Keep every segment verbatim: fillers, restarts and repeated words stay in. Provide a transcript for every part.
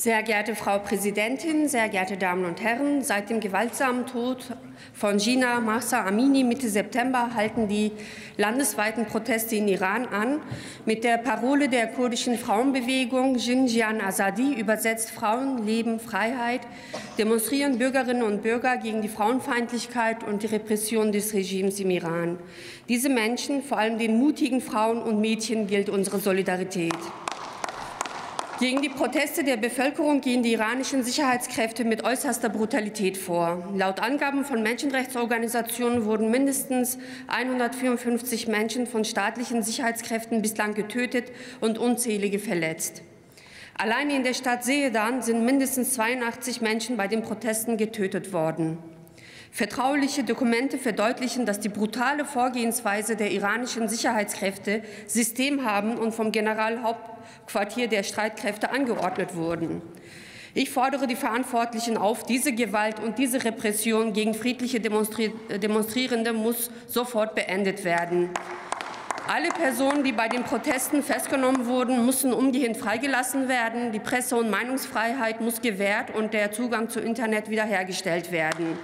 Sehr geehrte Frau Präsidentin, sehr geehrte Damen und Herren, seit dem gewaltsamen Tod von Jina Mahsa Amini Mitte September halten die landesweiten Proteste in Iran an. Mit der Parole der kurdischen Frauenbewegung Jinjian Azadi, übersetzt Frauen, Leben, Freiheit, demonstrieren Bürgerinnen und Bürger gegen die Frauenfeindlichkeit und die Repression des Regimes im Iran. Diese Menschen, vor allem den mutigen Frauen und Mädchen, gilt unsere Solidarität. Gegen die Proteste der Bevölkerung gehen die iranischen Sicherheitskräfte mit äußerster Brutalität vor. Laut Angaben von Menschenrechtsorganisationen wurden mindestens hundertvierundfünfzig Menschen von staatlichen Sicherheitskräften bislang getötet und unzählige verletzt. Allein in der Stadt Seyedan sind mindestens zweiundachtzig Menschen bei den Protesten getötet worden. Vertrauliche Dokumente verdeutlichen, dass die brutale Vorgehensweise der iranischen Sicherheitskräfte systemhabend und vom Generalhauptquartier der Streitkräfte angeordnet wurden. Ich fordere die Verantwortlichen auf, diese Gewalt und diese Repression gegen friedliche Demonstri- Demonstrierende muss sofort beendet werden. Alle Personen, die bei den Protesten festgenommen wurden, müssen umgehend freigelassen werden. Die Presse- und Meinungsfreiheit muss gewährt und der Zugang zu Internet wiederhergestellt werden.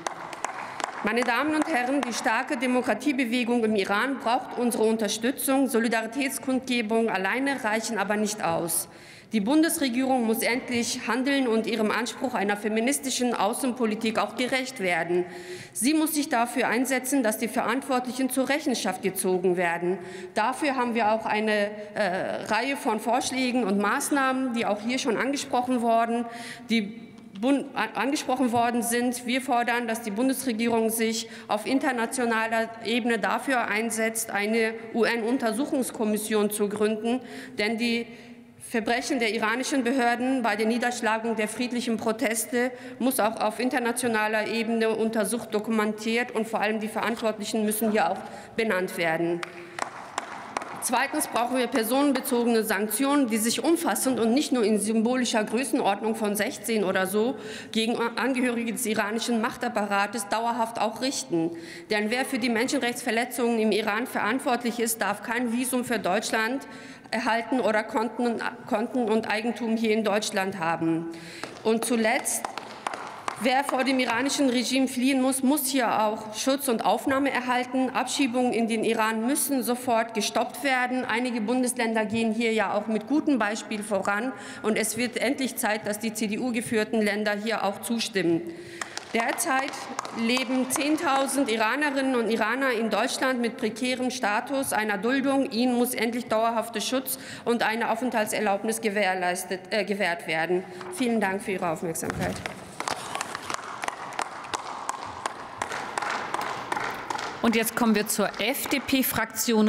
Meine Damen und Herren, die starke Demokratiebewegung im Iran braucht unsere Unterstützung. Solidaritätskundgebungen alleine reichen aber nicht aus. Die Bundesregierung muss endlich handeln und ihrem Anspruch einer feministischen Außenpolitik auch gerecht werden. Sie muss sich dafür einsetzen, dass die Verantwortlichen zur Rechenschaft gezogen werden. Dafür haben wir auch eine äh, Reihe von Vorschlägen und Maßnahmen, die auch hier schon angesprochen wurden, die angesprochen worden sind. Wir fordern, dass die Bundesregierung sich auf internationaler Ebene dafür einsetzt, eine U N-Untersuchungskommission zu gründen, denn die Verbrechen der iranischen Behörden bei der Niederschlagung der friedlichen Proteste muss auch auf internationaler Ebene untersucht, dokumentiert und vor allem die Verantwortlichen müssen hier auch benannt werden. Zweitens brauchen wir personenbezogene Sanktionen, die sich umfassend und nicht nur in symbolischer Größenordnung von sechzehn oder so gegen Angehörige des iranischen Machtapparates dauerhaft auch richten. Denn wer für die Menschenrechtsverletzungen im Iran verantwortlich ist, darf kein Visum für Deutschland erhalten oder Konten und Eigentum hier in Deutschland haben. Und zuletzt: Wer vor dem iranischen Regime fliehen muss, muss hier auch Schutz und Aufnahme erhalten. Abschiebungen in den Iran müssen sofort gestoppt werden. Einige Bundesländer gehen hier ja auch mit gutem Beispiel voran. Und es wird endlich Zeit, dass die C D U-geführten Länder hier auch zustimmen. Derzeit leben zehntausend Iranerinnen und Iraner in Deutschland mit prekärem Status einer Duldung. Ihnen muss endlich dauerhafter Schutz und eine Aufenthaltserlaubnis gewährleistet, äh, gewährt werden. Vielen Dank für Ihre Aufmerksamkeit. Und jetzt kommen wir zur F D P-Fraktion.